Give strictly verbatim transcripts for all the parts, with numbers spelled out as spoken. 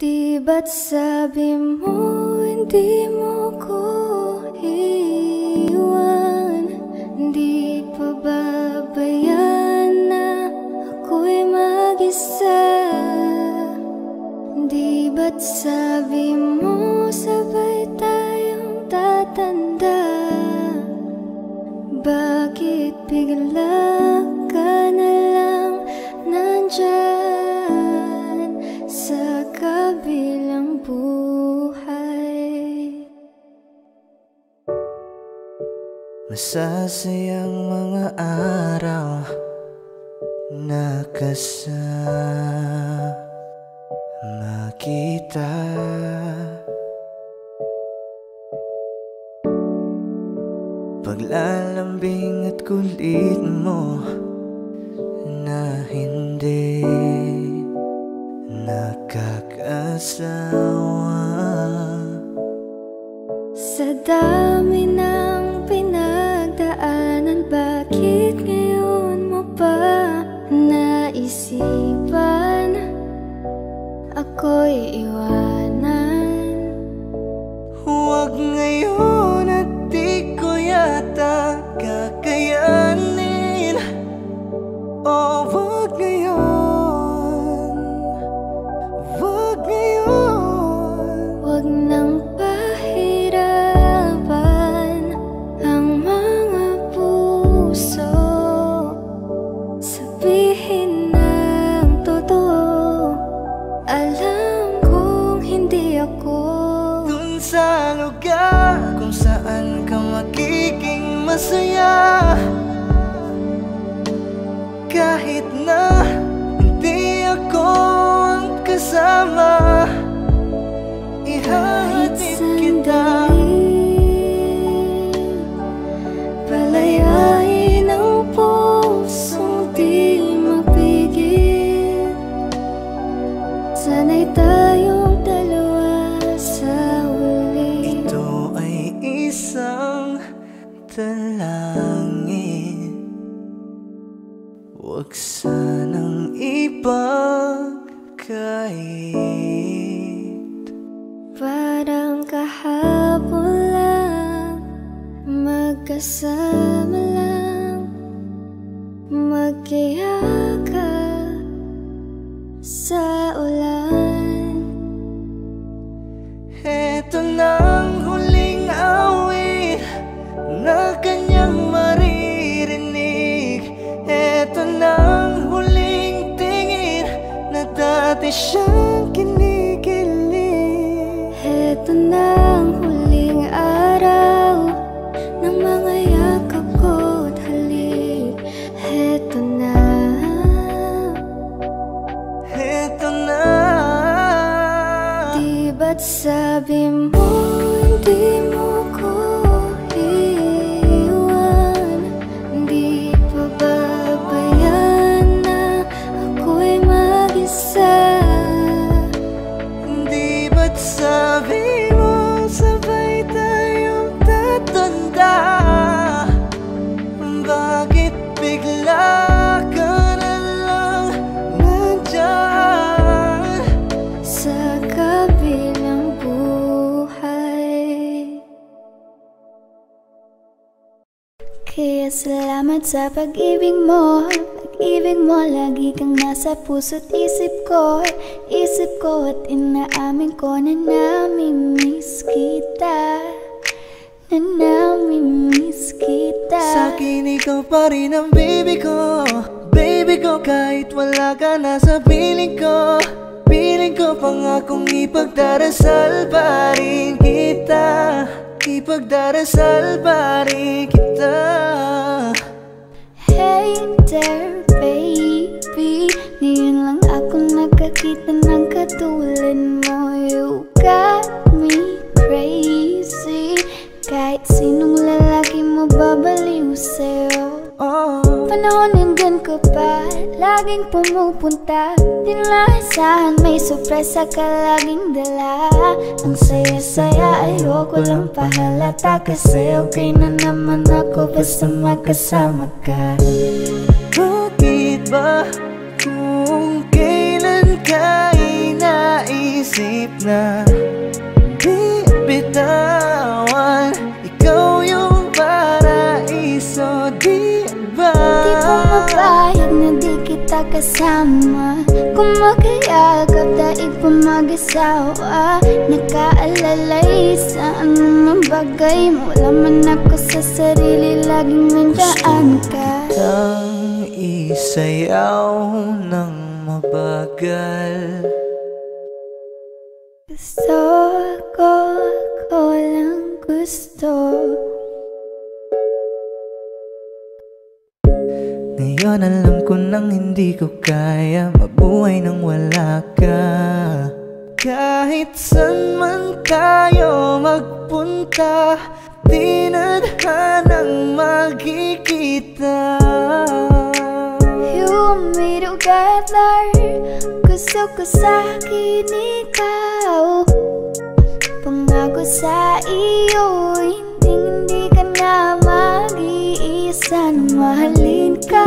Di ba't sabi mo, hindi mo ko iiwan? Di pa babayaan na ako'y mag-isa? Di ba't sabi mo, sabay tayong tatanda? Bakit bigla ka na lang nandyan sa kabilang buhay? Masasayang mga araw na kasama kita. Paglalambing at kulit mo na hindi nakakasawa. Sa dami ng pinagdaanan, bakit ngayon mo pa naisipan ako'y iwanan? Huwag ngayon at di ko yata kakayanin. O huwag ngayon. Masaya kahit na hindi ako ang kasama. Ihahatid kita, palayain ang pusong di mapigil. Sana'y tayong dalawa sa uli. Ito ay isang talangin, huwag sanang ipagkait. Parang kahapon lang, magkasama lang, magkayaka sa ulan. Heto nang huling awit na kanyang maririnig. Eto nang huling tingin na dati siyang kinikilig. Eto nang huling araw ng mga yakap ko't halik. Eto na, eto na. Di ba't sabi mo, hindi mo ko sabi mo, sabay tayong tatanda? Bakit bigla ka na lang nandyan sa kabilang buhay? Kaya salamat sa pag-ibig mo. Ibig mo, lagi kang nasa puso't isip ko. Isip ko at inaamin ko na namimiss kita, na namimiss kita. Sa'kin ikaw pa rin ang baby ko, baby ko, kahit wala ka na sa piling ko. Piling ko pangakong ipagdarasal pa rin kita, ipagdarasal pa rin kita. Hey there, baby, ngayon lang ako nakakita ng katulad mo. You got me crazy, kahit sinong lalaki mo babaliw sa'yo. Oh, panahon hanggang ko pa, laging pumupunta. Di nalasahan, may sorpresa ka laging dala. Ang saya-saya, ayoko lang pahalata, kasi okay na naman ako basta magkasama ka. Bakit ba kung kailan ka inain? isip na di bitawan. Ikaw yung paraiso, di ba? Di pumapayag na di kita kasama. Kumakayagap daig pa mag-asawa. Nakaalalay sa anumang bagay. Wala man ako sa sarili, laging nandiyaan ka. Ang isayaw ng mabagal. Gusto ko, ako lang gusto. Ngayon alam ko nang hindi ko kaya mabuhay nang wala ka. Kahit saan man tayo magpunta, tinadhanang magkikita. You and me together, gusto ko sa'kin ikaw. Pangako sa iyo, hindi hindi ka na mag-iisa. Nang mahalin ka,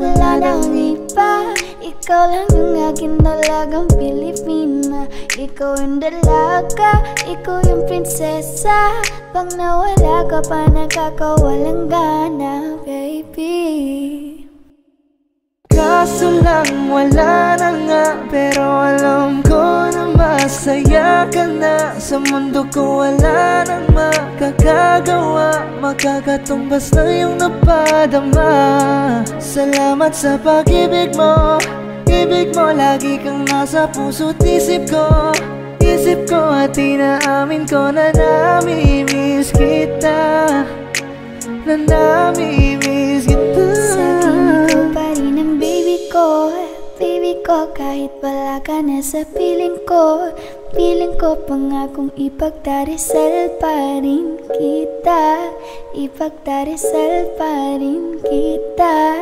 wala nang iba. Ikaw lang yung aking dalagang Pilipina. Ikaw yung dalaga, ikaw yung prinsesa. Pag nawala ka pa, nakakawalang gana, baby. Kaso lang wala na nga, pero alam ko na masaya ka na. Sa mundo ko wala nang makakagawa, makakatumbas na yung napadama. Salamat sa pag-ibig mo, ibig mo lagi kang nasa puso't isip ko. Isip ko at inaamin ko na namimiss kita, na namimiss kita. Baby ko, kahit wala ka na sa piling ko, piling ko pangakong ipagdarasal pa rin kita, ipagdarasal pa rin kita.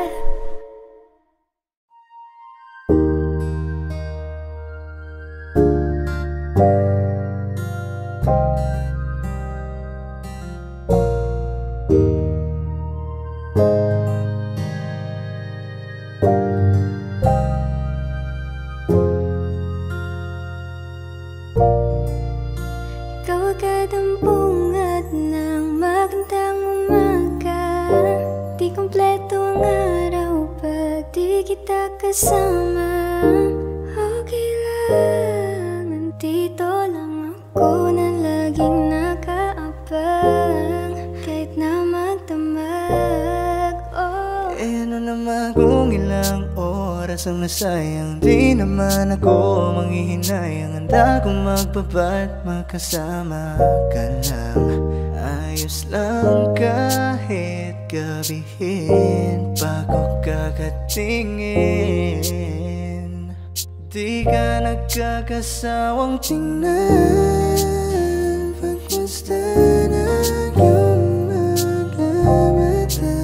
Kasama, okay lang. Nandito lang ako na laging nakaabang, kahit na magdamag, oh. Eh ano naman kung ilang oras ang nasayang, di naman ako manghihinayang. Handa kong magbabat, magkasama ka lang. Ayos lang kahit gabihin, bago kakatingin, di ka nagkakasawang tingnan. Pagmusta na iyong mga mata,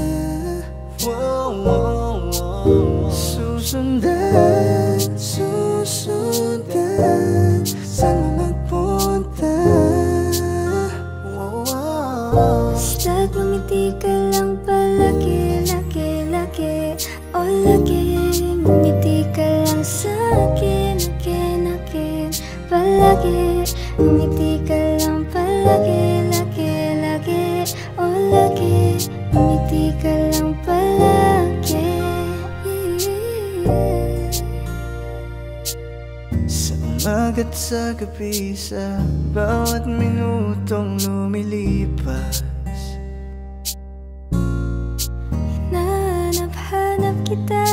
wow, wow, wow. Susundan, susundan, saan mo magpunta? Wow, wow. Basta't bumiti ka lang. Again, umiti ka lang sa'kin, again, again, palagi. Umiti ka lang palagi, lagi, lagi, oh lagi. Umiti ka lang palagi. Sa umaga at sa gabi, sa bawat minutong lumilipas, kita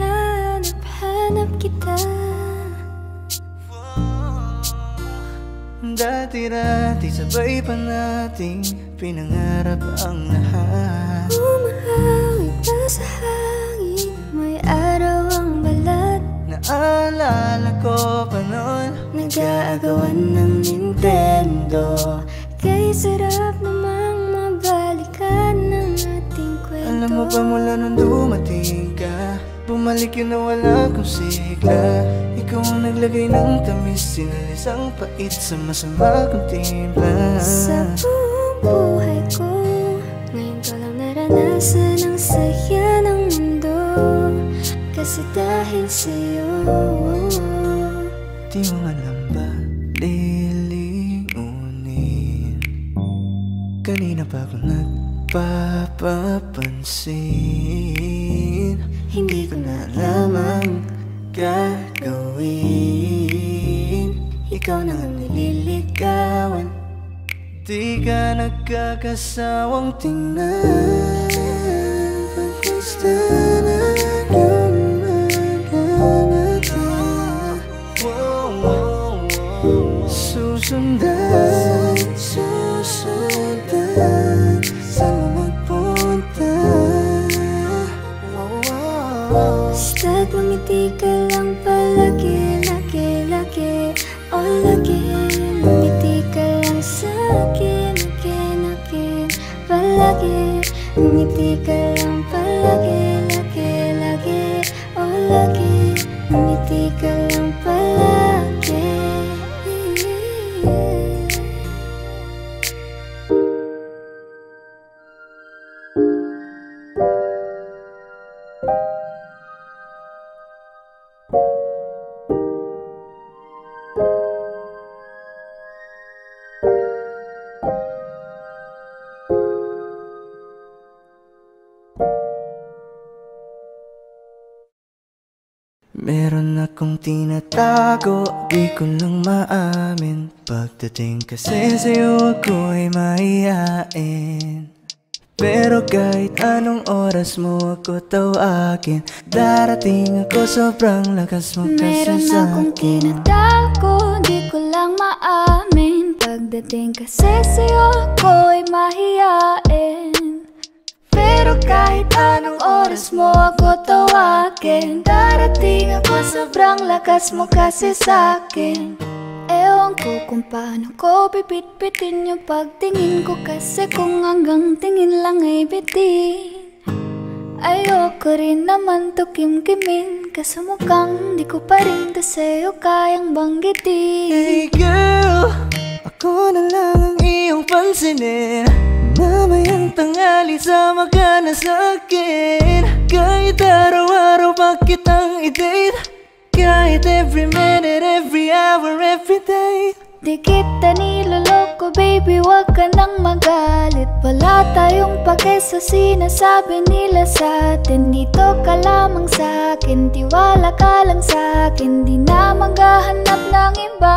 hanap-hanap kita. Dati-dati sabay pa nating pinangarap ang lahat. Umahawit na sa hangin, may araw ang balat. Naalala ko pa noon, nag-aagawan ng Nintendo. Kay sarap namang mabalikan ng ating kwento. Alam mo ba mula nung dumating ka, bumalik yun na wala kong sigla. Ikaw ang naglagay ng tamis, sinalis ang pait sa masama kong timpla. Sa buong buhay ko, ngayon ko lang naranasan ang saya ng mundo. kasi dahil sa'yo. Di mo nga lang ba lilingunin? Kanina pa ako nagpapapansin. Hindi ko na alam ang gagawin. Ikaw na nga nililigawan. Di ka nagkakasawang tingnan. Pagpusta na lumalata. Susundan, susundan. Saan mo magpunta? Basta't lumiti ka lang palagi. Lagi, lagi, all again. Lumiti ka lang sa'kin. Again, again, palagi. Umiti ka lang palagi, lagi, lagi, oh lagi. Umiti ka lang palagi. Meron akong tinatago, di ko lang maamin. Pagdating kasi sa'yo ako'y mahihain. Pero kahit anong oras mo ako tawagin, darating ako, sobrang lakas mo kasi sa'kin. Meron akong tinatago, di ko lang maamin. Pagdating kasi sa'yo ako'y mahihain. Pero kahit anong oras mo ako tawagin, darating ako, sobrang lakas mo kasi sa'kin. Ewan ko kung paano ko pipitpitin yung pagtingin ko, kasi kung hanggang tingin lang ay bitin, ayoko rin naman to kimkimin. Kasi mukhang di ko pa rin to sa'yo kayang banggitin. Hey girl, ako na lang ang iyong pansinin. Mamayang tanghali, sama ka na sa'kin. Kahit araw-araw pa kitang i-date. Kahit every minute, every hour, every day. Di kita niloloko, baby, wag ka nang magalit. Wala tayong pake sa sinasabi nila sa'tin. Dito ka lamang sa'kin, tiwala ka lang sa'kin. Di na maghahanap ng iba.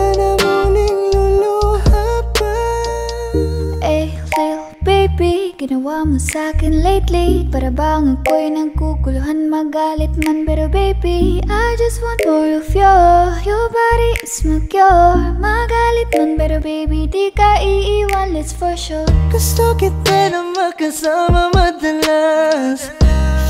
na muling luluha pa. Eh, little baby, ginawa mo sa'kin lately. Para bang ako'y nagkukuluhan, magalit man. Pero baby, I just want more of your. Your body is my cure. Magalit man, pero baby, di ka iiwan, let's for sure. Gusto kita na makasama madalas.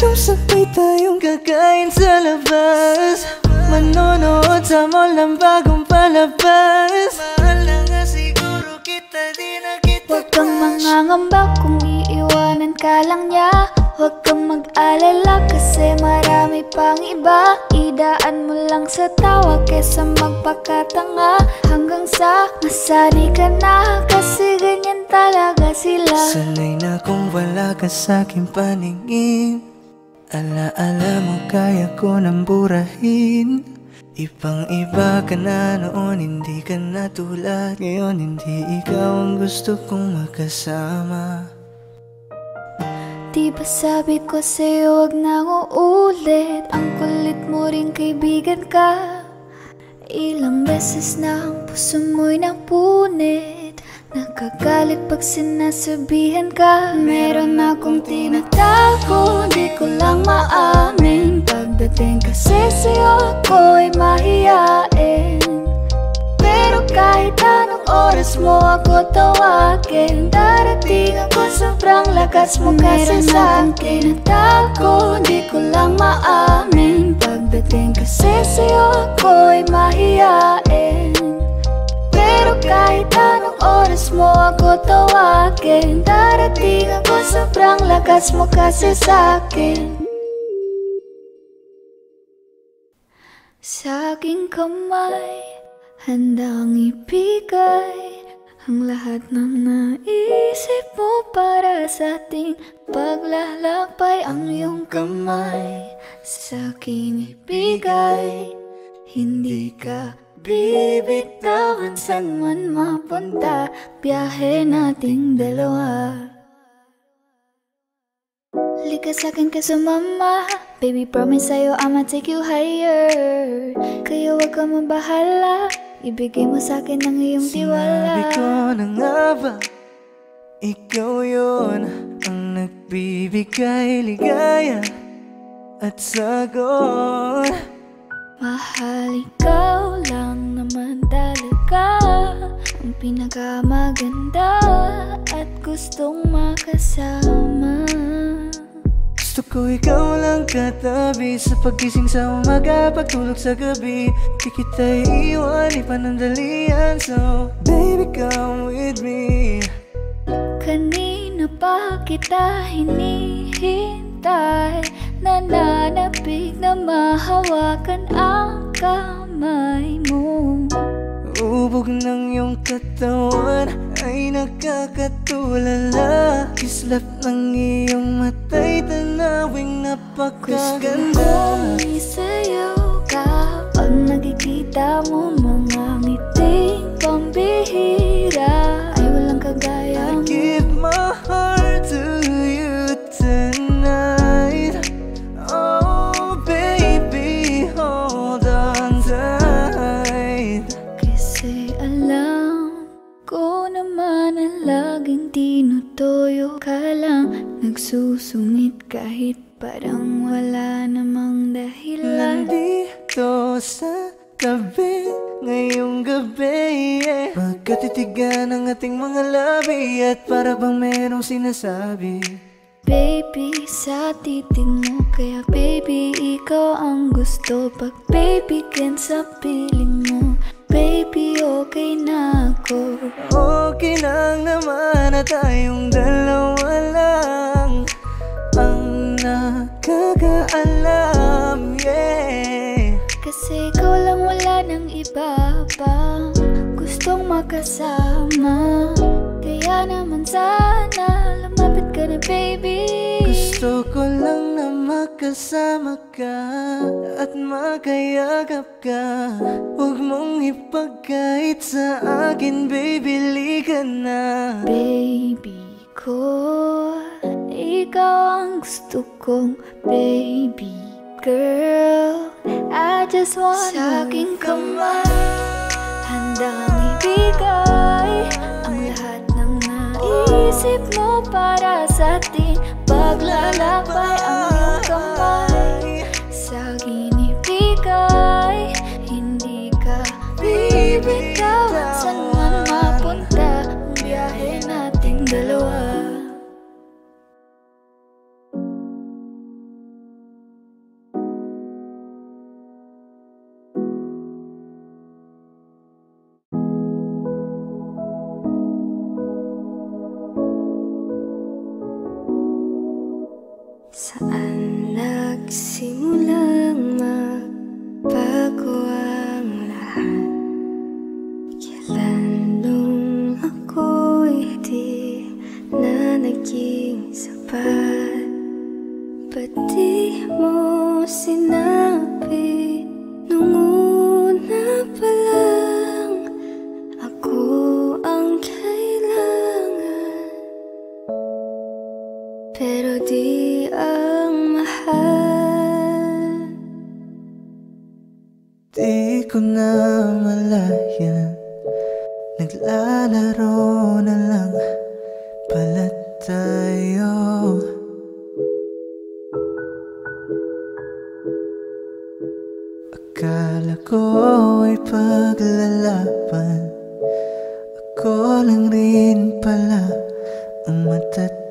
Yung sabay tayong kakain sa labas. Manonood sa mall ng bagong palabas. Mahal na nga siguro kita, di na kita. Huwag kang mangangamba kung iiwanan ka lang niya. Huwag kang mag-alala kasi marami pang iba. Idaan mo lang sa tawa kesa magpakatanga. Hanggang sa masanay ka na kasi ganyan talaga sila. Sanay na kung wala ka sa'king paningin. Alaala mo kaya ko nang burahin. Ibang-iba ka na noon, hindi ka na tulad. Ngayon hindi ikaw ang gusto kong makasama. Di ba sabi ko sa'yo wag nang uulit? Ang kulit mo rin kaibigan ka. Ilang beses na ang puso mo'y napunit. Nakagalit pag sinasabihan ka. Meron akong tinatago, di ko lang maamin. Pagdating kasi sa'yo ako'y mahihain. Pero kahit anong oras mo ako tawagin, darating ako, sobrang lakas mo kasi sa'kin. Meron akong tinatago, di ko lang maamin. Pagdating kasi sa'yo ako'y mahihain. Pero kahit anong oras mo ako tawagin, darating ako, sobrang lakas mo kasi sa'kin. Sa aking kamay, handang ibigay ang lahat ng naisip mo para sa ating paglalakbay. Ang iyong kamay sa aking ibigay, hindi ka bibitawan saan man mapunta. Biyahe nating dalawa. Lika sa'kin ka sumama, baby promise sa'yo I'ma take you higher. Kaya wag ka mabahala, ibigay mo sa'kin ang iyong tiwala. Sinabi ko na nga ba, ikaw yun ang nagbibigay ligaya at sagot. Mahal, ikaw lang naman talaga ang pinakamaganda at gustong makasama. Gusto ko ikaw lang katabi, sa pagising sa umaga, pagtulog sa gabi. Di kita iiwan, ipanandalian, so baby come with me. Kanina pa kita hinihintay, nananapig na mahawakan ang kamay mo. Ubog ng iyong katawan ay nakakatulala. Kislap ng iyong mata'y tanawing napakaganda. Gusto ko'y sayo kapag nakikita mo mga ngiting pambihira, ay walang kagaya mo. I give my heart to you tonight. Laging tinutuyo ka lang, nagsusungit kahit parang wala namang dahilan. Nandito sa tabi ngayong gabi, yeah. Magkatitigan ang ating mga labi at para bang merong sinasabi. Baby, sa titig mo, kaya baby, ikaw ang gusto. Pag baby, can sa piling mo, baby, okay na ako. Okay lang naman na tayong dalawa lang ang nakakaalam, yeah. Kasi ikaw lang, wala ng iba pa gustong makasama. Kaya naman sana lumapit ka na, baby. Gusto ko lang na makasama ka at makayagap ka. Huwag mong ipagkait sa akin, baby, liga na. Baby ko, ikaw ang gusto kong baby girl. I just wanna sa aking kamay, handang ibigay ang lahat ng naisip mo para sa atin paglalakbay. Ang iyong kamay sa akin ibigay, hindi ka bibitawan saan man mapunta. Biyahe nating dalawa. Saan nagsimulang magbago ang lahat? Kailan nung ako'y di na naging sapat? Ba't di mo sinabi nung una pa lang ako ang kailangan? Pero di ang mahal, di ko na malaya. Naglalaro na lang pala tayo. Akala ko ay paglalaban, ako lang rin pala ang matatalo.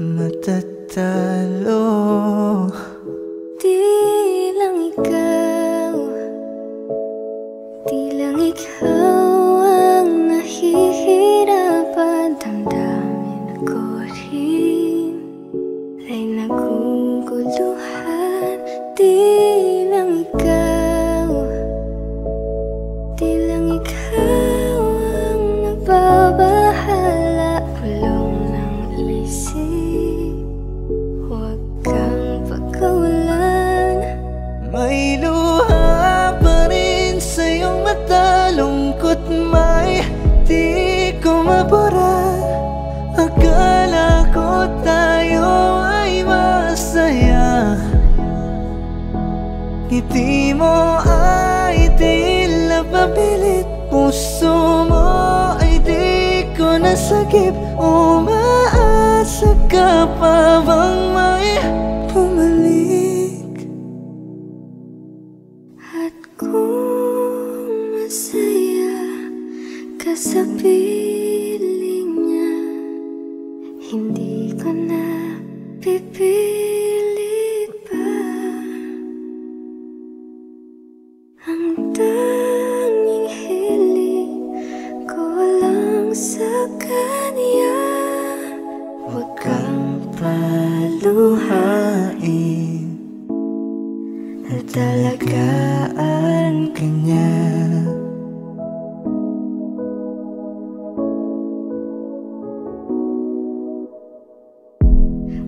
Matatalo. Di lang ikaw, di lang ikaw ang nahihirapan. Damdamin ako rin ay naguguluhan. Di Ngiti mo ay tila papilit, puso mo ay di ko nasakip. Umaasa ka pa bang may pumalik? At kung masaya ka sa piling niya, hindi ko na pipilit. Dalagaan ka niya.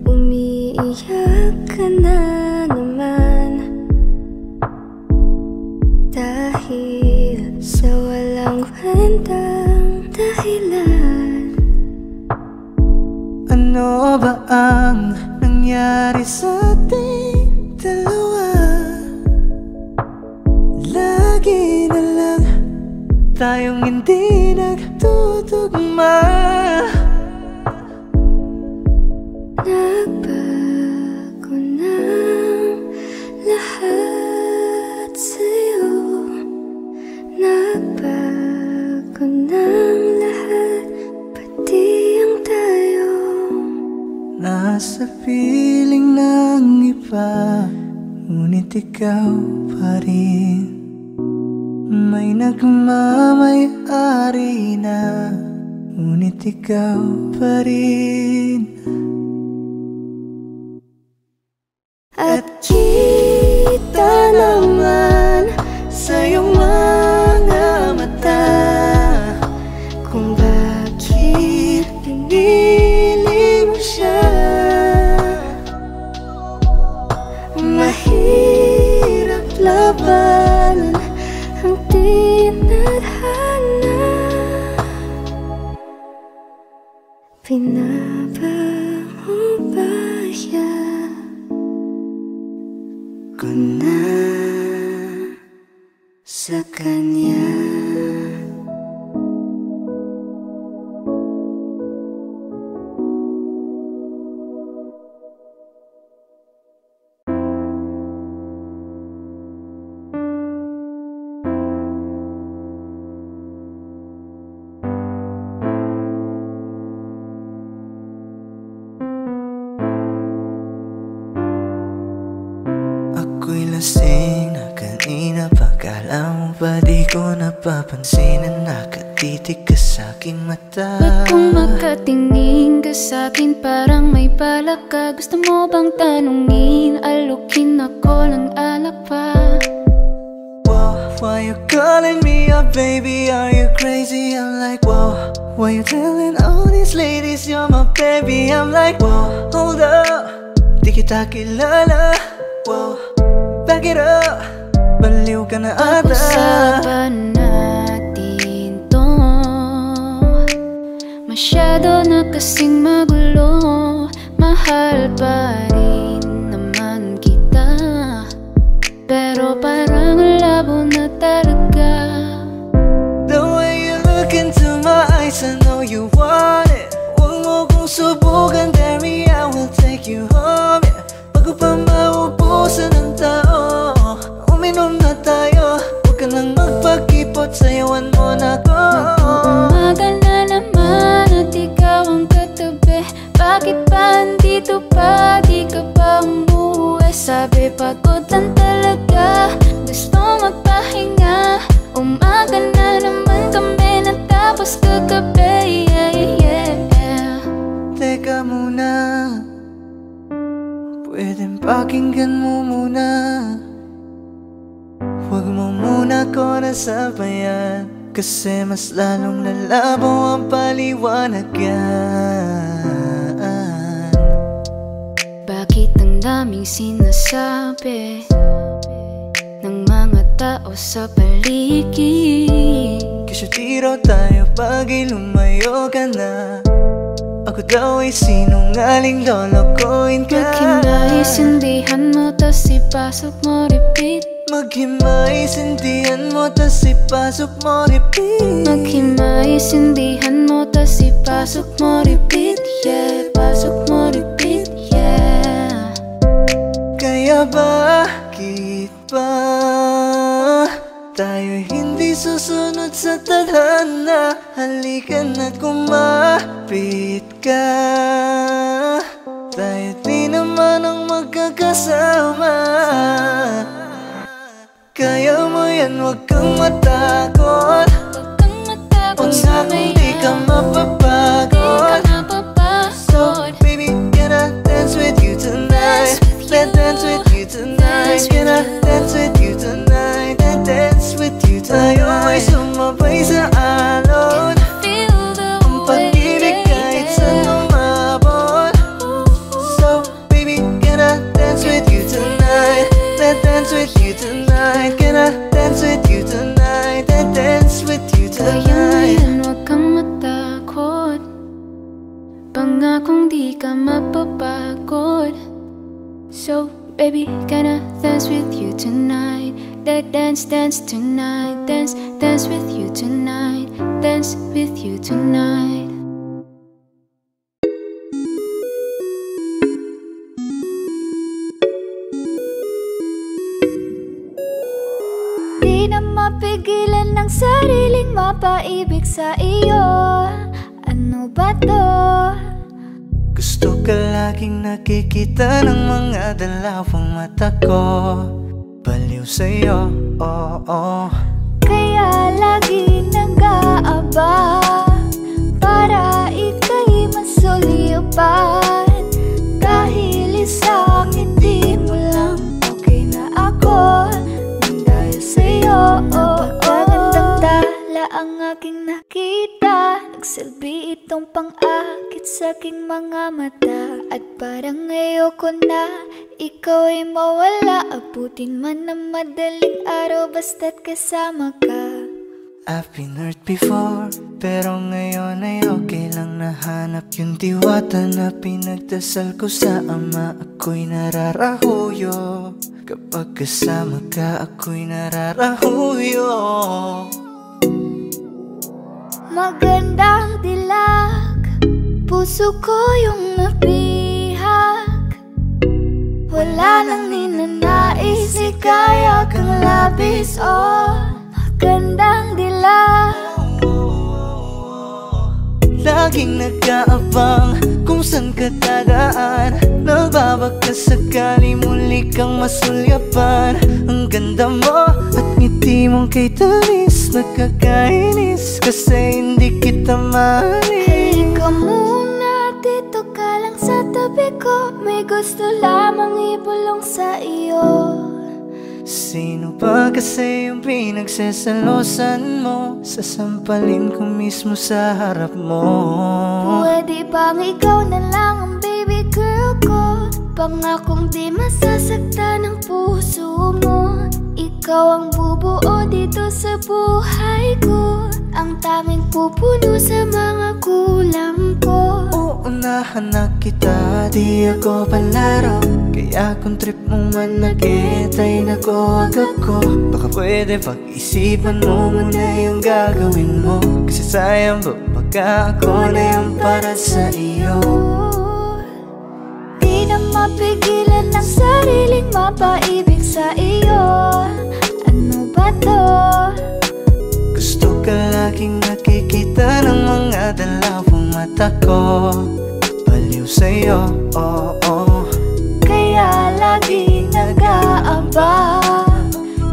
Umiiyak ka na naman dahil sa walang kwentang dahilan. Ano ba ang nangyari sa ating dalawa? Lagi na lang tayong hindi nagtutugma. Nagbago ng lahat sa'yo, nagbago ng lahat, pati ang tayo. Nasa piling ng iba, ngunit ikaw pa rin. May nagmamayari na, ngunit ikaw pa rin. At kita naman sa iyong mga mata kung bakit pinili mo siya. Mahirap labanan ang tinadhana, pinapahubaya ko na sa kanya. Papansin na nakatitig ka sa'king mata. Ba't kung makatingin ka sa'kin parang may balak ka? Gusto mo bang tanungin, alukin ako ng alak pa? Wow, why you calling me up, baby? Are you crazy? I'm like, wow, why you telling all these ladies you're my baby? I'm like, wow, hold up, di kita kilala. Wow, back it up, baliw ka na ata. Pag-usapan na masyado na kasing magulo, mahal pa rin naman kita, pero parang labo na talaga. The way you look into my eyes, I know you want it. Huwag mo kong subukan, baby, I will take you home, yeah. Bago pa maubusan ng tao, uminom na tayo. Huwag ka nang magpag-ipot, sayawan mo na ko. Nag-uumaga na naman at ikaw ang katabi. Bakit pa andito pa? Di ka pa umuwi? Sabi pagod lang talaga, gusto magpahinga. Umaga na naman kami natapos kagabi, yeah, yeah, yeah. Teka muna, pwedeng pakinggan mo muna. Huwag mo muna ko nasabayan, kasi mas lalong nalabo ang paliwanagan. Bakit ang daming sinasabi ng mga tao sa paligid? Kasi tiro tayo pag'y lumayo ka na, ako daw ay sinungaling, lolokohin ka. Pagkinaisindihan mo, tas ipasok mo repeat. Maghimay, sindihan mo, tas ipasok mo, repeat. Maghimay, sindihan mo, tas ipasok mo, repeat. Yeah, pasok mo, repeat, yeah. Kaya bakit ba tayo hindi susunod sa tadhana? Halika na't kumapit ka, tayo di naman ang magkakasama. Kaya mo yan, huwag kang matakot. O nga kung di ka mapapagod. So baby, can I dance with you tonight? Let's dance with you tonight. Can I dance with you tonight? Let's dance with you tonight. Tayo ay sumabay sa alon. Ang pag-ibig kahit saan umabot. So baby, can I dance with you tonight? Let's dance with you tonight. Can I dance with you tonight? Let's dance with you tonight. Kaya ngayon, huwag kang matakot. Pangakong di ka mapapagod. So baby, can I dance with you tonight? Let's dance, dance tonight. Dance, dance with you tonight. Dance with you tonight. Mapigilan ng sariling mapaibig sa iyo. Ano ba to? Gusto ka laging nakikita ng mga dalawang mata ko. Baliw sa'yo, oo, oo. Kaya laging nag-aaba para ika'y masulyapan. Dahil isang ngiti mo lang, okay na ako. Napakagandang tala ang aking nakita. Nagsilbi itong pang-akit sa aking mga mata. At parang ayoko na ikaw ay mawala. Abutin man ang madaling araw basta't kasama ka. I've been hurt before, pero ngayon ay okay lang. Nahanap yung diwata na pinagdasal ko sa ama. Ako'y nararahuyo. Kapag kasama ka, ako'y nararahuyo. Magandang dilag, puso ko yung napihak. Wala nang ninanais, ikaya kang labis. Oh, magandang dilag. Laging nag-aabang kung saan ka dadaan. Nababaka sakali muli kang masulyapan. Ang ganda mo at ngiti mong kay tamis. Nakakainis kasi hindi kita maalis. Halika muna, dito ka lang sa tabi ko. May gusto lamang ibulong sa iyo. Sino ba kasi yung pinagsasalosan mo? Sasampalin ko mismo sa harap mo. Pwede bang ikaw na lang ang baby girl ko? Pangakong di masasaktan ang puso mo. Ikaw ang bubuo dito sa buhay ko. Ang tanging pupuno sa mga kulang ko. Uunahan na kita, di ako palaro. Kaya kung trip mong manakit ay nako agad ko. Baka pwede pag-isipan mo muna yung gagawin mo. Kasi sayang ba baka ako na yung para sa iyo. Mapigilan ng sariling mapaibig sa iyo. Ano ba to? Gusto ka laging nakikita ng mga dalawang mata ko. Baliw sa'yo, oo, oo. Kaya laging nag-aaba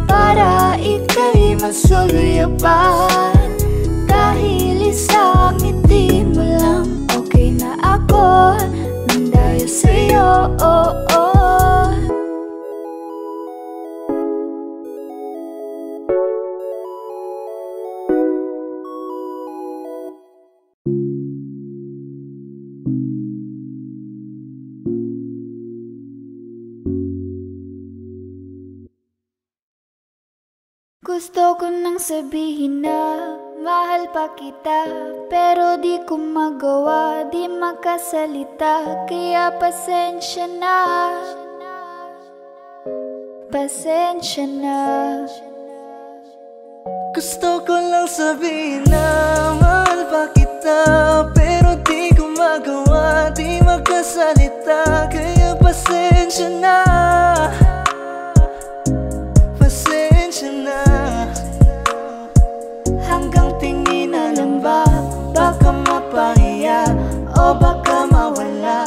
para ika'y masulyapan. Dahil isang ngiti mo lang, okay na ako. Sa'yo, oh, oh. Gusto ko nang sabihin na mahal pa kita, pero di ko magawa, di makasalita. Kaya pasensya na. Pasensya na. Gusto ko lang sabihin na mahal pa kita, pero di ko magawa, di magkasalita. Kaya pasensya na, pasensya na. Hanggang tingin na lang ba, baka mapahiya o baka mawala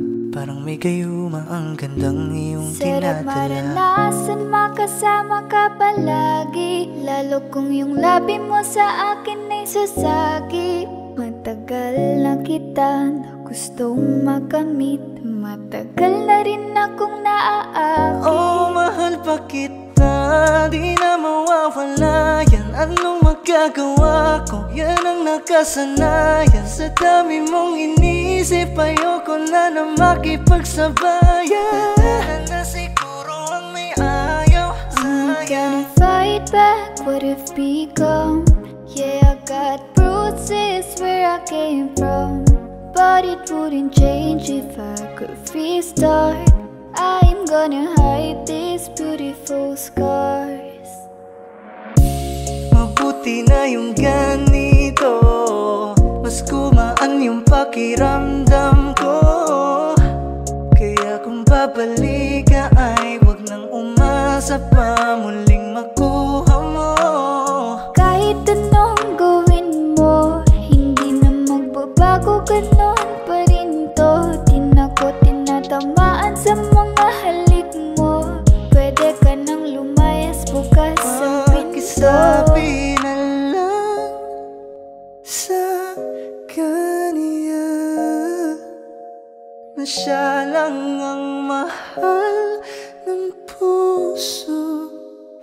parang may gayuma ang gandang iyong tinatala. Sarap maranasan makasama ka palagi, lalo kung yung labi mo sa akin ay sasagi. Matagal na kita na gustong makamit, matagal na rin akong naaakit. Oh, mahal pa kita, di na mawawala yan. Anong magagawa ko? Yan ang nakasanayan. Sa dami mong inisip, ayoko na na makipagsabayan. Tanda na siguro ang may ayaw sa'yo. I'm gonna fight back what I've become. Yeah, I got roots, it's where I came from, but it wouldn't change if I could restart. I'm gonna hide these beautiful scars. Mabuti na yung ganito, mas kumaan yung pakiramdam ko. Kaya kung babalik ka ay wag nang umasa pa muling makuha mo. Kahit anong gawin mo, hindi na magbabago, ganon pa rin to. Di na ko tinatamaan sa mga halik mo. Pwede ka nang lumayas bukas sa pinto. Siya lang ang mahal ng puso,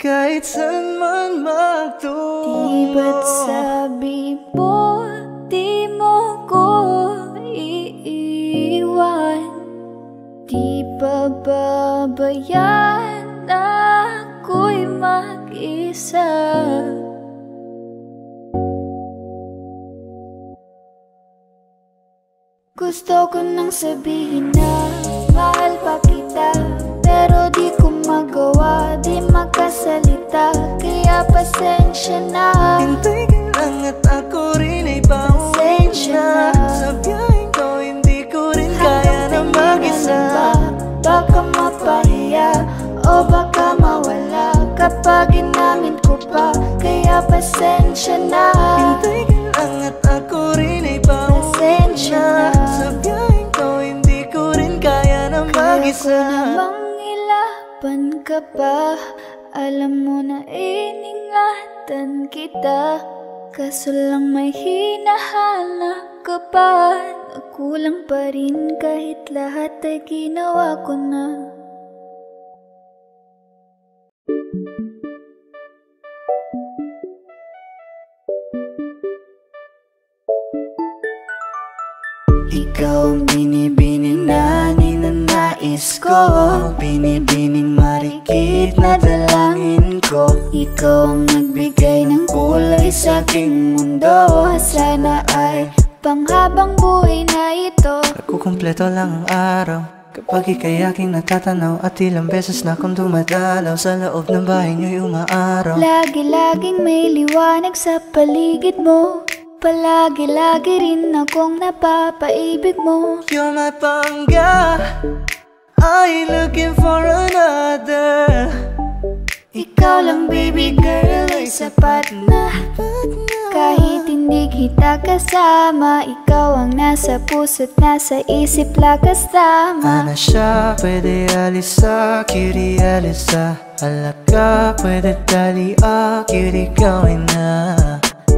kahit saan man magtungo. Di ba't sabi mo, di mo ko iiwan? Di ba babayaan ako'y mag-isa? Gusto ko nang sabihin na mahal pa kita, pero di ko magawa, di makasalita. Kaya pasensya na, hintay ka lang at ako rin ay bawi na. Sa biyaheng ko hindi ko rin kaya na mag-isa. Baka mapahiya o baka mawala kapag inamin ko pa. Kaya pasensya na, hintay ka lang at ako rin ay bawi na. Kaya kung namang ilapan ka pa, alam mo na iningatan kita. Kaso lang may hinahanap ka pa, nagkulang pa rin kahit lahat ay ginawa ko na. Ikaw ang binibini na ninanais ko, binibining marikit na dalangin ko. Ikaw ang nagbigay ng kulay sa aking mundo. Sana ay panghabang buhay na ito. Nagkukumpleto lang ang araw kapag ika'y aking natatanaw, at ilang beses na kong dumadalaw sa loob ng bahay niyo'y umaaraw. Lagi-laging may liwanag sa paligid mo, palagi-lagi rin akong napapaibig mo. You're my pangga, I ain't looking for another. Ikaw lang baby girl ay sapat na. Kahit hindi kita kasama, ikaw ang nasa puso't nasa isip lakas tama. Ana siya, pwede alisa, cutie alisa. Halaka, pwede talia, cutie gawin na.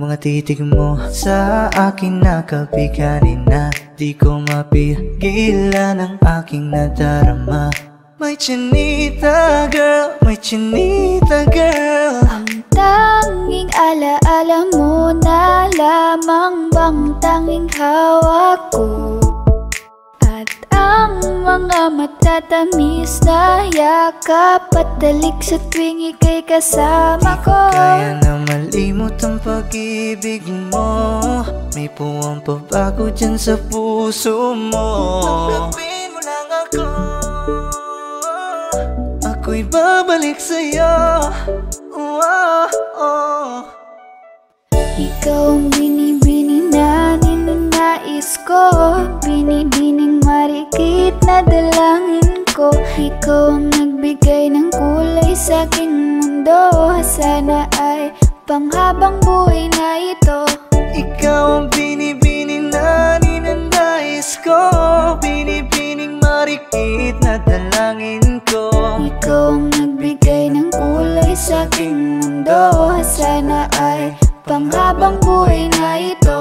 mga titig mo sa akin nakabiganin na, di ko mapigilan ang aking nadarama. My chinita girl, my chinita girl, ang tanging alaala mo na lamang bang tanging hawak ko, at ang mga matatamis na yakap at dalik sa tuwing ika'y kasama ko. Di ko kaya na malimot ang pag-ibig mo, may puwang pabago dyan sa puso mo. Tanggapin mo lang ako, ako'y babalik sa'yo. Oh, oh. Ikaw ang binibini na ninanais ko, binibining marikit na dalangin ko. Ikaw ang nagbigay ng kulay sa'king mundo, sana ay panghabang buhay na ito. Ikaw ang binibini na ninanais ko, binibining marikit na dalangin ko. Ikaw ang nagbigay ng kulay sa aking mundo, sana ay panghabang buhay na ito.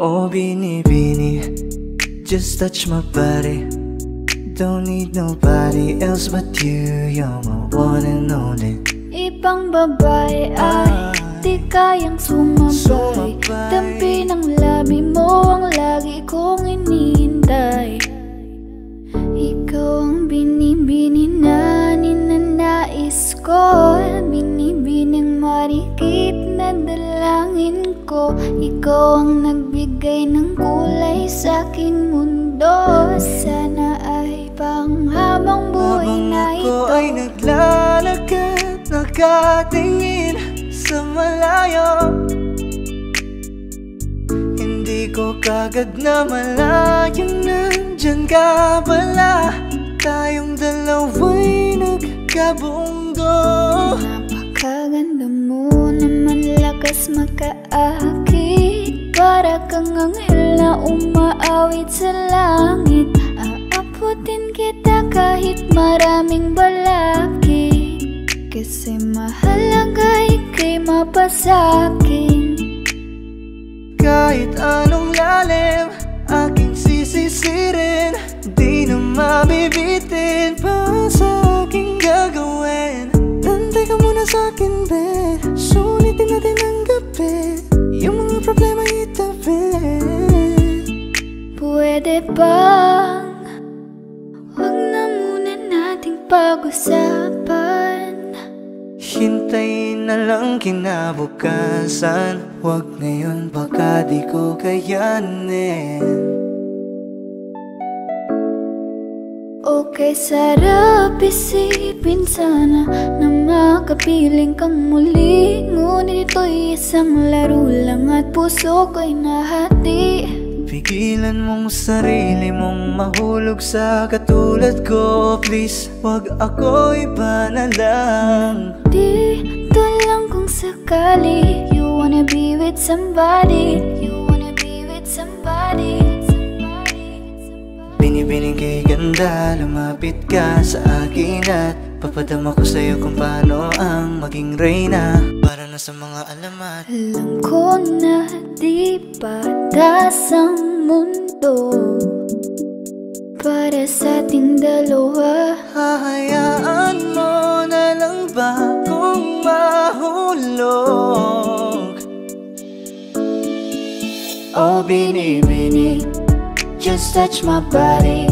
Oh binibini, just touch my body, don't need nobody else but you, you're my one and only. Ibang babae ay di kayang sumabay, tampi ng labi mo ang lagi kong inihintay. Ikaw ang binibini na ninanais ko, binibining marikit na dalangin ko. Ikaw ang nagbigay ng kulay sa aking mundo, sana ay panghabang buhay na ito. Habang ako ay naglalakad, nakatingin sa malayo, hindi ko kagad na malayo, nandyan ka pala, tayong dalawa'y nagkabunggo. Napakaganda mo naman, lakas makaakit, para kang anghel na umaawit sa langit. Aaputin kita kahit maraming balaki, kasi mahalaga ika'y mapasakin. Kahit anong lalim aking sisisirin, di na mabibitin pa sa aking gagawin. Tantay ka muna sa akin, Ben, sulitin natin ang gabi, yung mga problema itabi. Pwede bang huwag na muna nating pag-usapan, hintayin na lang kinabukasan, huwag na yun baka di ko kayanin. Okay, sarap isipin sana na makapiling kang muli, ngunit ito'y isang laro lang at puso ko'y nahati. Pigilan mong sarili mong mahulog sa katulad ko, please, huwag ako iba na lang. Dito lang kung sakali you wanna be with somebody, you wanna be with somebody, somebody, somebody. Binibining kay ganda, lumapit ka sa akin at papadama ko sa'yo kung paano ang maging reyna, para na sa mga alamat. Alam ko na di patas ang mundo para sa ating dalawa. Hahayaan mo na lang ba kung mahulog? Oh binibini, just touch my body,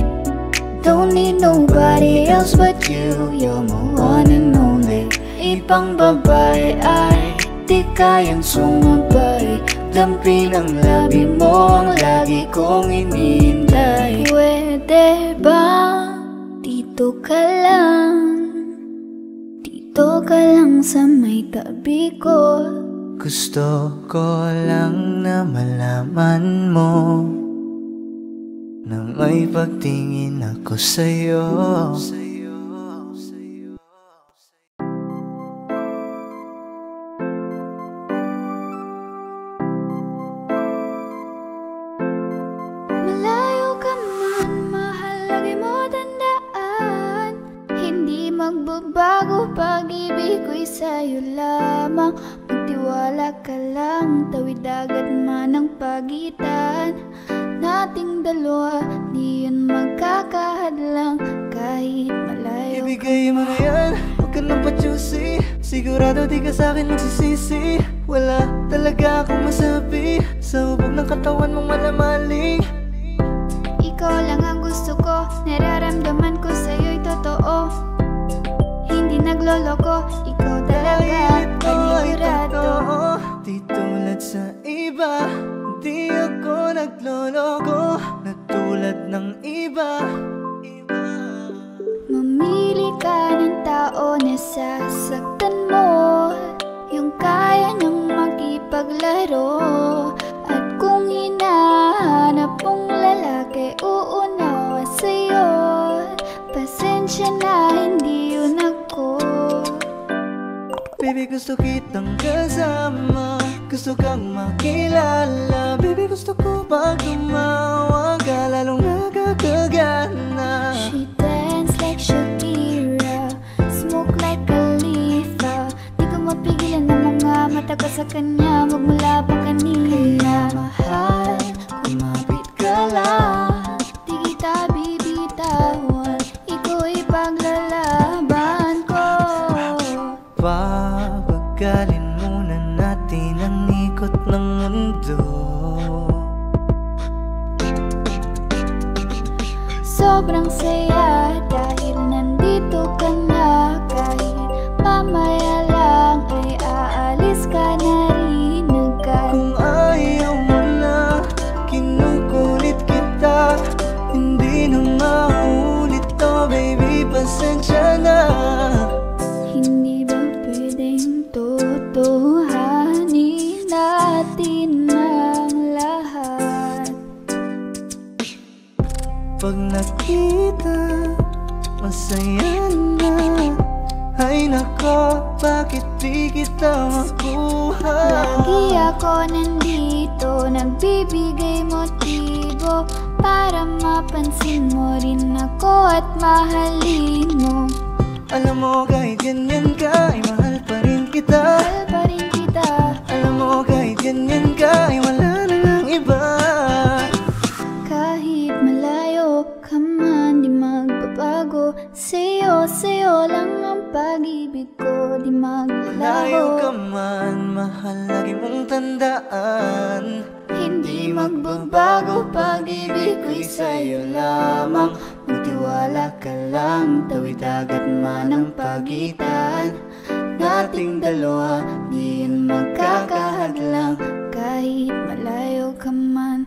don't need nobody else but you, you're my one and only. Ibang babae ay di kayang sumabay, dampi ng labi mo ang lagi kong inintay. Pwede bang dito ka lang, dito ka lang sa may tabi ko, gusto ko lang na malaman mo Nang may pagtingin ako sa'yo. Malayo ka man, mahal, lagi mo tandaan. Hindi magbabago pag-ibig ko'y sa'yo lamang. Wala ka lang, tawid agad man ang pagitan nating dalawa, di yun magkakahadlang kahit malayo. Ibigay mo na yan, huwag ka nang pa-choosy. Sigurado di ka sa'kin magsisisi. Wala talaga akong masabi sa hubog ng katawan mong malamaling. Ikaw lang ang gusto ko, nararamdaman ko sa'yo'y totoo. Hindi nagloloko, ikaw talaga panigurado. Di tulad sa iba, di ako nagloloko. Natulad ng iba, iba. Mamili ka ng tao na sasaktan mo, yung kaya niyang makipaglaro. At kung hinahanap mong lalaki, uunawa sa'yo. Pasensya na, hindi yun ako. Baby, gusto kitang kasama, gusto kang makilala. Baby, gusto ko pag tumawa ka, lalong nagkakagana. She dance like Shakira, smoke like Khalifa. Di ko mapigilan ng mga mata ko sa kanya, magmula pa kanina. Mahal, kumapit ka lang, di kita bibitawan. Iko'y paglalaban ko. Pabagalin muna natin ang ikot ng mundo. Sobrang saya dahil nandito ka na. Kahit mamaya lang ay aalis ka na rin agad. Kung ayaw mo na, kinukulit kita. Hindi na maulit to, baby, pasensya na. Tuhanin natin ang lahat. Pag nakita, masaya na. Ay nako, bakit di kita makuha? Lagi ako nandito, nagbibigay motibo para mapansin mo rin ako at mahalin mo. Alam mo kahit ganyan ka, ay mahal pa rin kita. Alam mo kahit ganyan ka, ay wala na ng iba. Kahit malayo ka man, di magbabago. Sa'yo, sa'yo lang ang pag-ibig ko, di maglalaho. Malayo ka man, mahal, lagi mong tandaan. Hindi magbabago pag-ibig ko'y sa'yo lamang. Magtiwala ka lang, tawid agad man ang pagitan nating dalawa, di yun magkakahadlang kahit malayo ka man.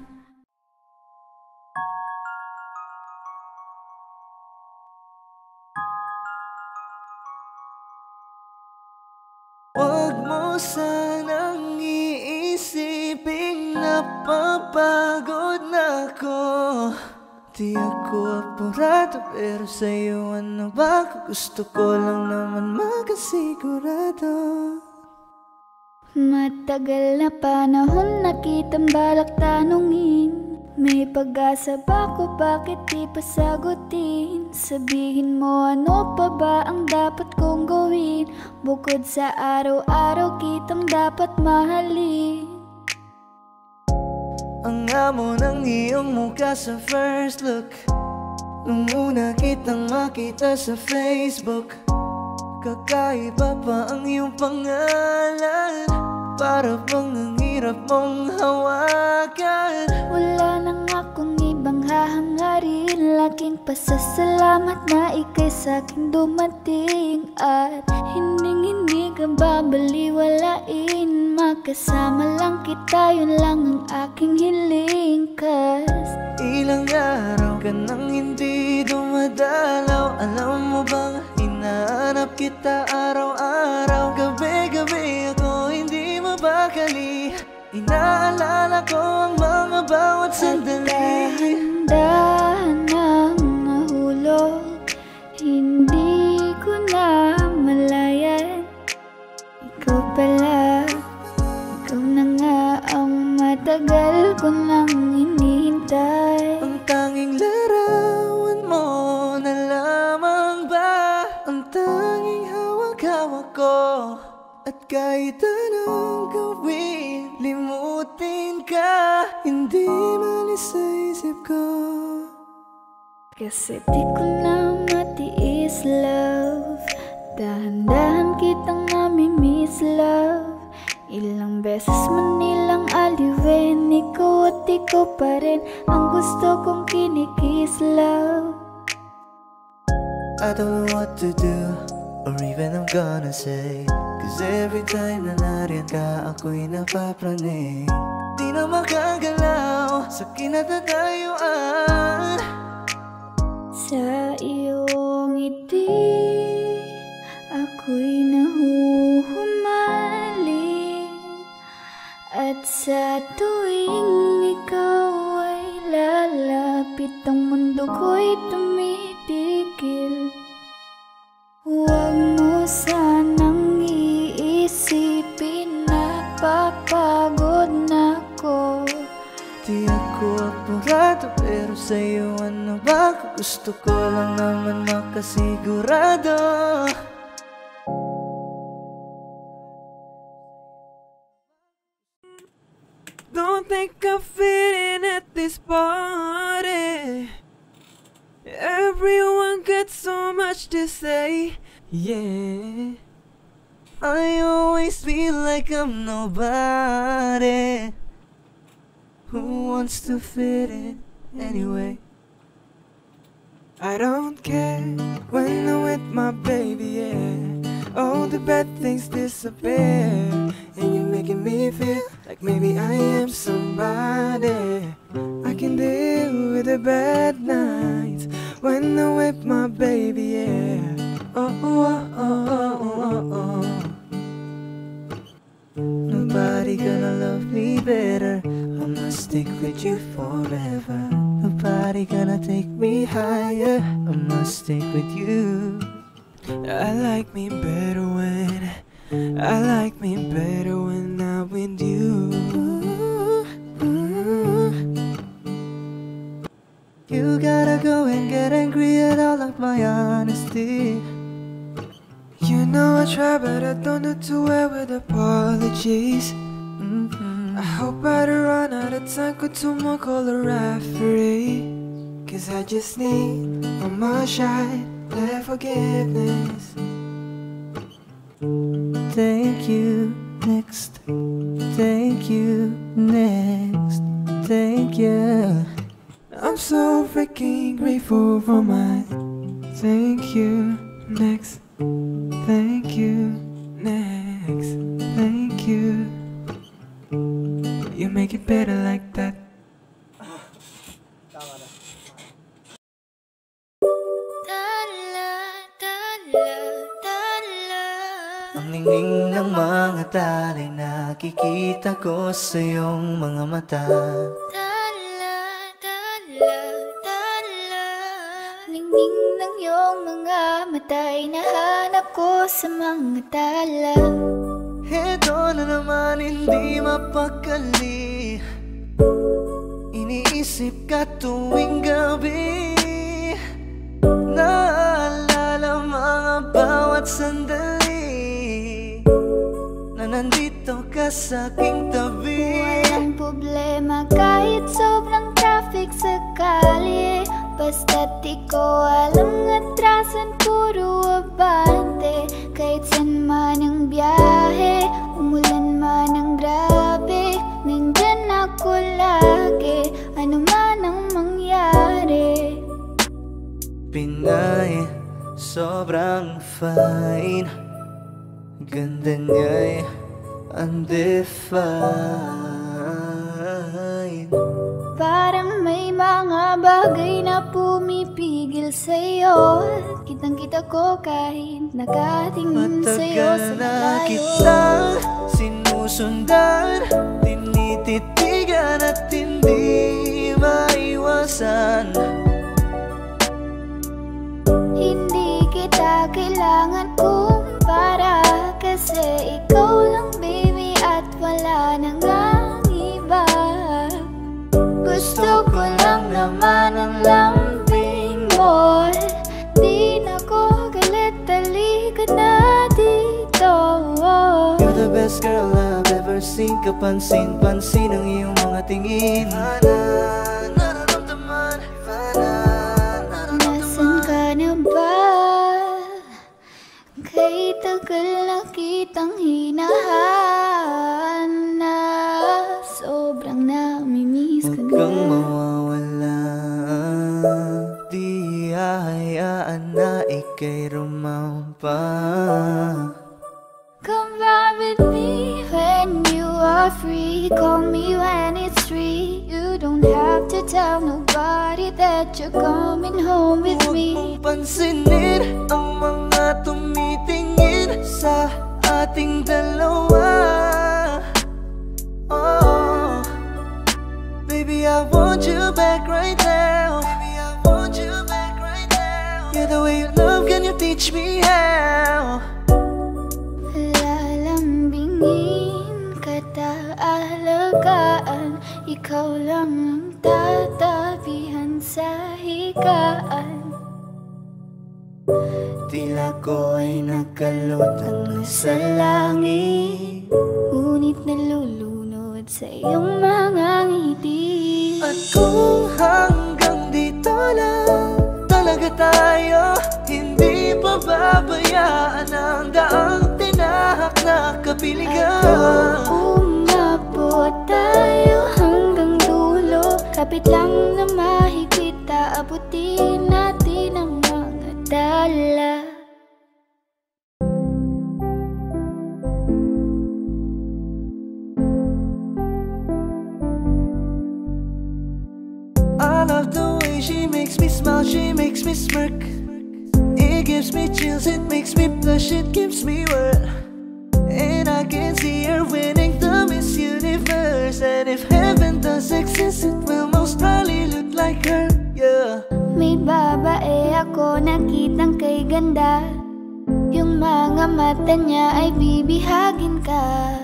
Huwag mo sanang iisipin napapagod na ako. Di ako apurado, pero sa'yo ano ba? Gusto ko lang naman makasigurado. Matagal na panahon nakitang balak tanungin. May pag-asa ba ko, bakit di pasagutin? Sabihin mo ano pa ba ang dapat kong gawin? Bukod sa araw-araw kitang dapat mahalin. Ang amo ng iyong mukha sa first look. Nung una kitang makita sa Facebook, kakaiba pa ang iyong pangalan. Para bang ang hirap mong hawakan. Wala nang akong ibang hahangarin. Laking pasasalamat na ikay sa'kin dumating. At hining-hindi ka babaliwalain. Magkasama lang kita, yun lang ang aking hiling. Cause ilang araw ka nang hindi dumadalaw. Alam mo bang hinahanap kita araw-araw. Gabi-gabi ako hindi mabakali. Inaalala ko ang mga bawat sandali. At kahanda tagal ko nang hinihintay. Ang tanging larawan mo na lamang ba? Ang tanging hawak-hawak ko. At kahit anong gawin, limutin ka. Hindi malis sa isip ko. Kasi di ko na matiis, love. Dahan-dahan kitang nami-miss, love. Ilang beses man nilang aliwin, ikaw at ikaw pa rin ang gusto kong kinikis, love. I don't know what to do, or even I'm gonna say. Cause every time na nariyan ka, ako'y napapraning. Di na makagalaw sa kinatatayuan. Sa iyong ngiti, ako'y nahuhumali. At sa tuwing ikaw ay lalapit, ang mundo ko'y tumitigil. Huwag mo sanang iisipin na papagod na ko. Di ako apurado pero sa'yo ano ba? Gusto ko lang naman makasigurado. Don't think I'm fitting at this party. Everyone got so much to say. Yeah, I always feel like I'm nobody. Who wants to fit in anyway? I don't care when I'm with my baby, yeah. All the bad things disappear. And you're making me feel like maybe I am somebody. I can deal with the bad nights when I'm with my baby, yeah. Oh, oh, oh, oh, oh, oh. Nobody gonna love me better. I'm gonna stick with you forever. Nobody gonna take me higher. I'm gonna stick with you. I like me better when I like me better when I'm with you. Ooh, ooh. You gotta go and get angry at all of my honesty. You know I try but I don't know to wear with apologies. Mm-hmm. I hope I don't run out of time, could someone call a referee? Cause I just need one more shot, their forgiveness. Thank you, next. Thank you, next. Thank you. I'm so freaking grateful for my thank you, next. Thank you, next. Thank you. You make it better like that. Ningning ng mga tali, nakikita ko sa iyong mga mata. Tala, tala, tala. Ningning ng iyong mga mata, hinahanap ko sa mga tala. Heto na naman, hindi mapakali. Iniisip ka tuwing gabi. Naalala mga bawat sandali na nandito ka sa aking tabi. Walang problema kahit sobrang traffic sa kali. Basta't ikaw alam atrasan, puro abante. Kahit saan man ang biyahe, umulan man ang grabe, nandyan ako lagi, ano man ang mangyari. Pinay, sobrang fine. Ganda niya'y undefined. Parang may mga bagay na pumipigil sa'yo. Kitang-kita ko kahit nakatingin sa'yo sa malayo. Matagal na kitang sinusundan, tinititigan at hindi maiwasan. Hindi kita kailangan kung para, kasi ikaw lang baby at wala nang ang iba. best girl I've ever seen. Kapansin-pansin ang iyong mga tingin. Hala, nararamdaman. Hala, nararamdaman. Nasaan ka na ba? Kay tagal na kitang hinahanap. Sobrang namimiss ka na. Huwag kang mawawala. Di hahayaan na ikay rumampa. Come ride with me when you are free. Call me when it's free. You don't have to tell nobody that you're coming home with me. Huwag mong pansinin ang mga tumitingin sa ating dalawa. Oh, baby, I want you back right now. Baby, I want you back right now. Yeah, the way you love, can you teach me how? Alagaan, ikaw lang ang tatabihan sa higaan. Tila ko ay nakalutang sa langit, ngunit nalulunod sa iyong mga ngiti. At kung hanggang dito lang talaga tayo, hindi pababayaan ang daang tinahak na kapiligan. Tayo hanggang dulo, kapit lang na mahigpit, aabutin natin ang mga dala. I love the way she makes me smile, she makes me smirk. It gives me chills, it makes me blush, it gives me whirl. And I can see her winning the Miss Universe. And if heaven does exist, it will most probably look like her, yeah. May babae ako nakitang kay ganda. Yung mga mata niya ay bibihagin ka.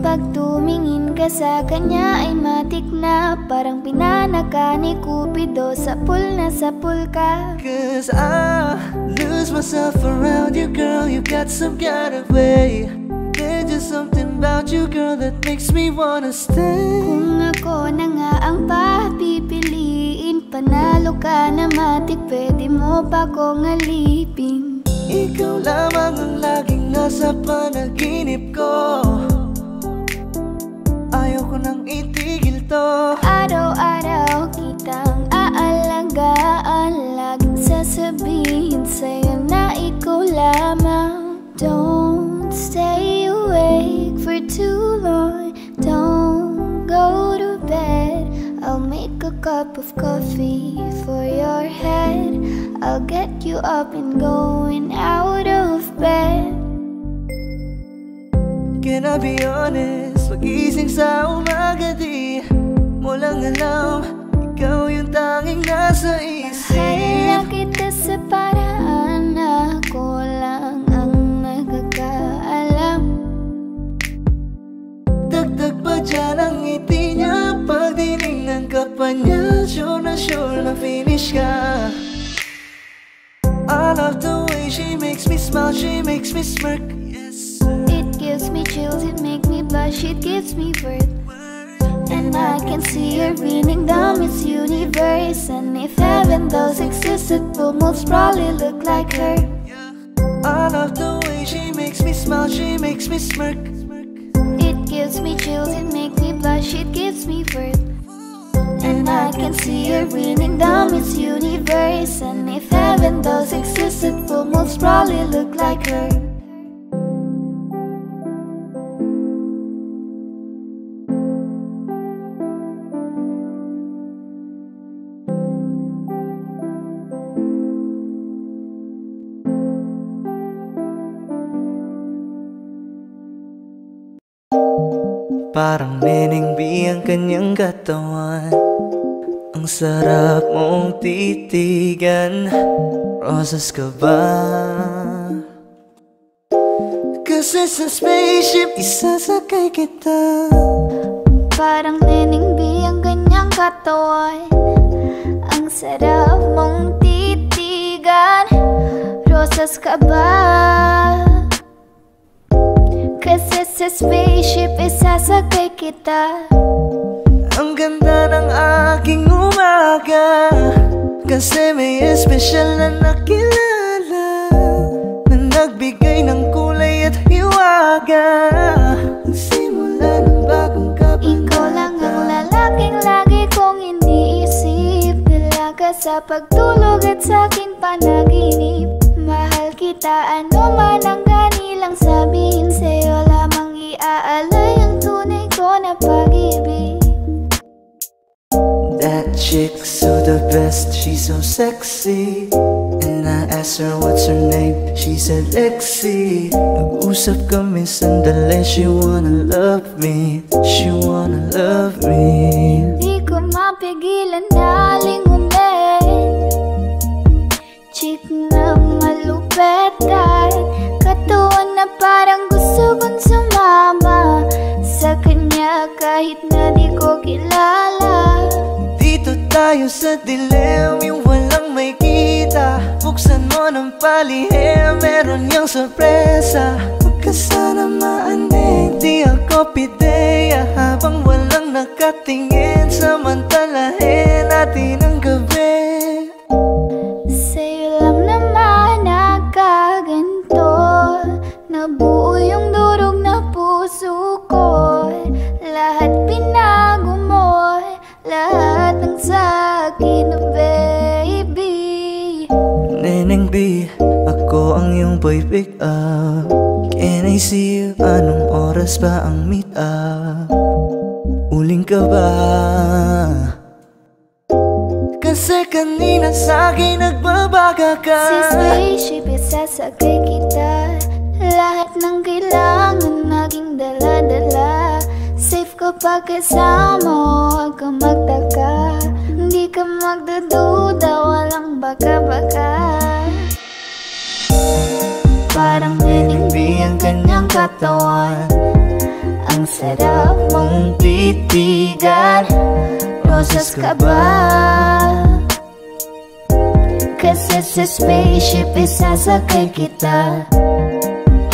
Pag tumingin ka sa kanya ay matik na. Parang pinanaka ni Cupido, sapul na sapul ka. Cause I lose myself around you, girl. You got some kind of way. There's just something about you, girl, that makes me wanna stay. Kung ako na nga ang papipiliin, panalo ka na matik, pwede mo pa kong alipin. Ikaw lamang ang laging nasa panaginip ko. Ayoko nang itigil to. Araw-araw kitang aalagaan, laging sasabihin sa'yo na ikaw lamang. Don't stay awake for too long. Don't go to bed. I'll make a cup of coffee for your head. I'll get you up and going out of bed. Can I be honest? Pagising sa umaga di mo lang alam, ikaw yung tanging nasa isip. Mahal kita sa paraan, ako lang ang nagkakaalam. Dagdag pa dyan ang ngiti niya, pag dinignan ka pa niya, sure na sure na finish ka. I love the way she makes me smile, she makes me smirk. It gives me chills, it makes me blush, it gives me birth. And I can see her winning the Miss Universe. And if heaven does exist, it will most probably look like her. I love the way she makes me smile, she makes me smirk. It gives me chills, it makes me blush, it gives me birth. And I can see her winning the Miss Universe. And if heaven does exist, it will most probably look like her. Parang niningbi ang kanyang katawan. Ang sarap mong titigan. Rosas ka ba? Kasi sa spaceship isasakay kita. Parang niningbi ang kanyang katawan. Ang sarap mong titigan. Rosas ka ba? Kasi sa spaceship isasakay kita. Ang ganda ng aking umaga, kasi may espesyal na nakilala, na nagbigay ng kulay at hiwaga. Nagsimula ng bagong kabalata. Ikaw lang ang lalaking lagi kong iniisip, dalaga sa pagtulog at sa'king panaginip. Mahal kita, ano man ang ganilang sabihin, sa'yo lamang iaalay ang tunay ko na pag-ibig. That chick's so the best, she's so sexy. And I asked her what's her name, she said Lexi. Nag-usap kami sandali, she wanna love me, she wanna love me. Di ko mapigilan na lingunin, chick na malupet at katawan na parang gusto kong sumama sa kanya kahit na di ko kilala. Dito tayo sa dilem, yung walang may kita. Buksan mo ng palihim, meron niyang sorpresa. Huwag ka sana maaning, di ako pideya. Habang walang nakatingin, samantalahin natin ang gabi. Sa'yo lang naman nakaganto, nabuo yung durog na puso ko. Lahat pinago mo, lahat ng sa'kin, baby. Neneng B, ako ang iyong boy pick up. Can I see you? Anong oras ba ang meet up? Uling ka ba? Kasi kanina sa'kin nagbabaga ka. Si spaceship isasakay kita, lahat ng kailangan naging dala-dala. Safe kapag kasama mo, huwag ka magtaka. Hindi ka magdududa, walang baka-baka. Parang binibini ang kanyang katawan, ang sarap mong titigan. Rosas ka ba? Kasi sa spaceship isasakay kita.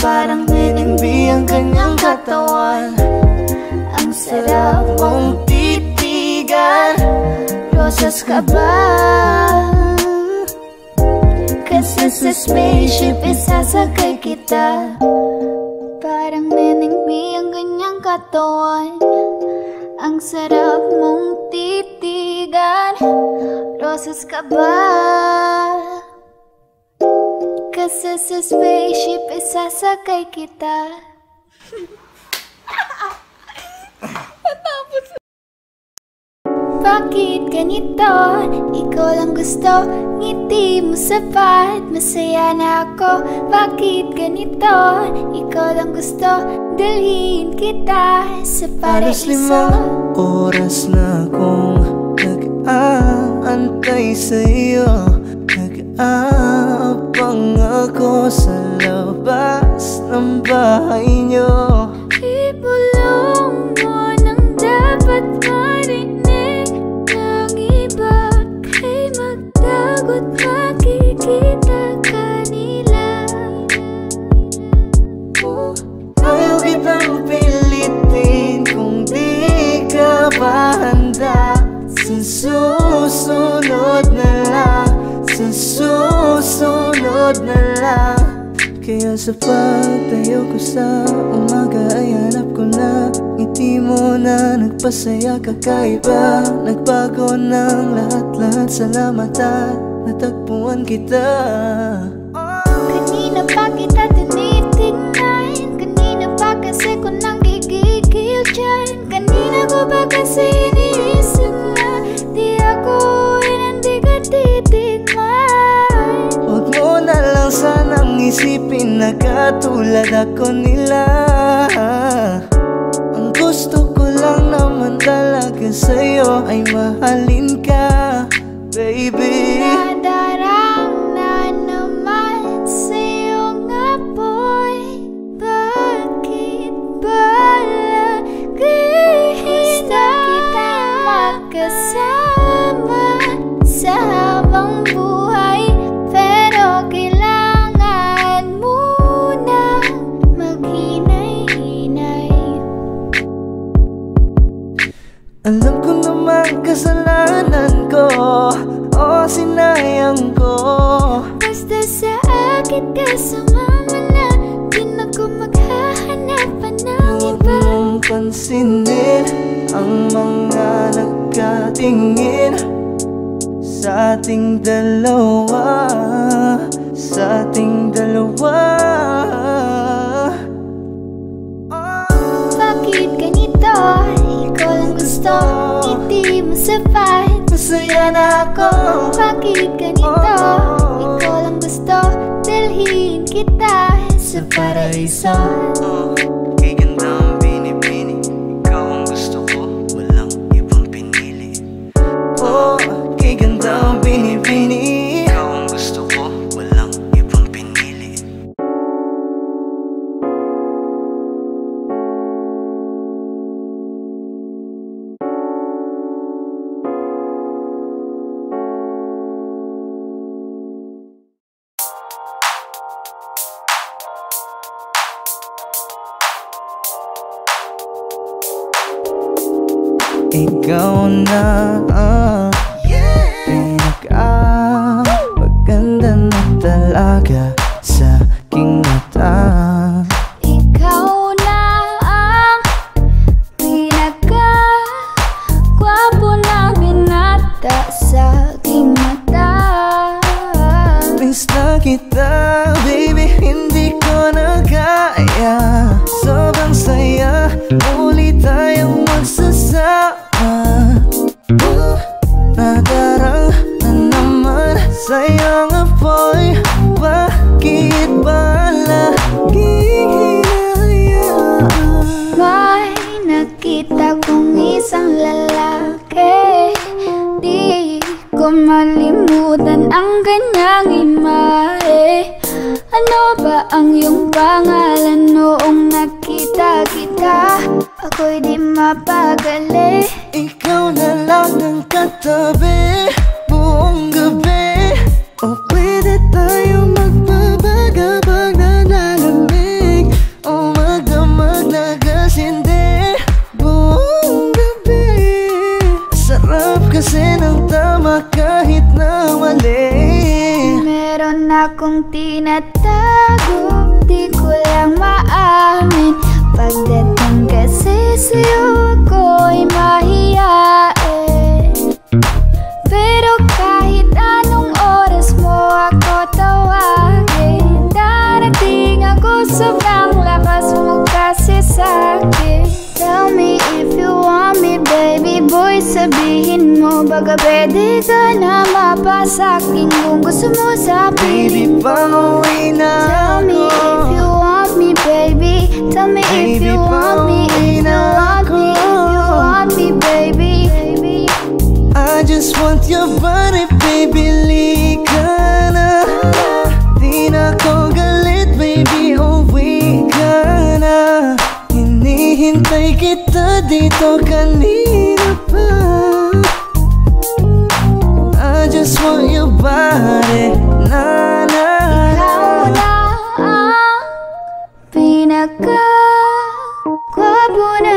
Parang binibini ang kanyang katawan, ang sarap mong titigan. Rosas ka ba? Kasi sa spaceship isasakay kita. Parang nenengmi ang ganyang katawan, ang sarap mong titigan. Rosas ka ba? Kasi sa spaceship isasakay kita. Patapos. Bakit ganito? Ikaw lang gusto, ngiti mo sapat, masaya na ako. Bakit ganito? Ikaw lang gusto, dalhin kita sa paraiso. Alas lima, oras na akong nag-aantay sa'yo. Nag-aabang ako sa labas ng bahay niyo. Ibulong mo nang dapat marinig ng iba, kay magtagot makikita kanila. Ayaw kitang pilitin kung di ka ba handa. Sa susunod na lang, sa susunod na lang. Kaya sa pagtayo ko sa umaga ay hanap ko na ngiti mo na nagpasaya, kakaiba. Nagbago ng lahat-lahat sa lamata, natagpuan kita. Kanina pa kita tinitignan, kanina pa kasi ko nang gigigil dyan. Kanina ko ba kasi iniisip na di ako hindi ka titigman. Huwag mo na lang sanang isipin na katulad ako nila. Ang gusto ko lang naman talaga sa'yo ay mahalin ka, baby. Nadarang na naman sa'yong apoy, bakit ba lagi kita magkasama sa habang buhay? Pero kailangan muna maghinay. Alam ko naman kasalanan ko, o sinayang ko. Basta sa akin ka sumama na, di na ko maghahanapan ng iba. Huwag mong pansinin ang mga nagkatingin sa ating dalawa, sa ating dalawa. Bakit ganito? Ikaw lang gusto, hindi mo sapat. Masaya na ako. Bakit ganito? Ikaw lang gusto, dalhin kita sa paraiso. Kay ganda ang binibini, ikaw ang gusto ko, walang ibang pinili. Oh, kay ganda ang binibini, ikaw ang gusto ko, walang ibang pinili. Ikaw na ah, yeah. Pinaka-maganda na talaga sa aking mata. Ikaw na ang pinaka-gwapo na binata sa aking mata. Pins na kita, baby, hindi ko na kaya. Sobrang saya, uli tayong magsasama. Uh, nadarang na naman sa'yo nga boy. Bakit ba laging hinayaan? May nakita kong isang lalaki, di ko malimutan ang kanyang imahe. Ano ba ang iyong pangalan noong nakita kita? Ako'y di mapagali. Ikaw na lang ang katabi buong gabi. O pwede tayo magpabaga pag nananalig, o magdamag na gasindi buong gabi. Sarap kasi ng tama kahit na mali. Meron akong tinatago, di ko lang maamin. Pagdating kasi sa'yo ako'y mahiyain. Pero kahit anong oras mo ako tawagin, darating ako, sobrang lakas mo kasi sa'kin. Tell me if you want me, baby boy, sabihin mo. Baga pwede ka na mapasa'kin kung gusto mo sabihin. Baby, pauwi na ako. Tell me if you want me, baby. Tell me if you want me, if you want me, if you want me, baby. I just want your body, baby, lika na. Di na ko galit, baby, uwi ka na. Hinihintay kita dito kanina pa. I just want your body, na na. Pinaka-gwapo na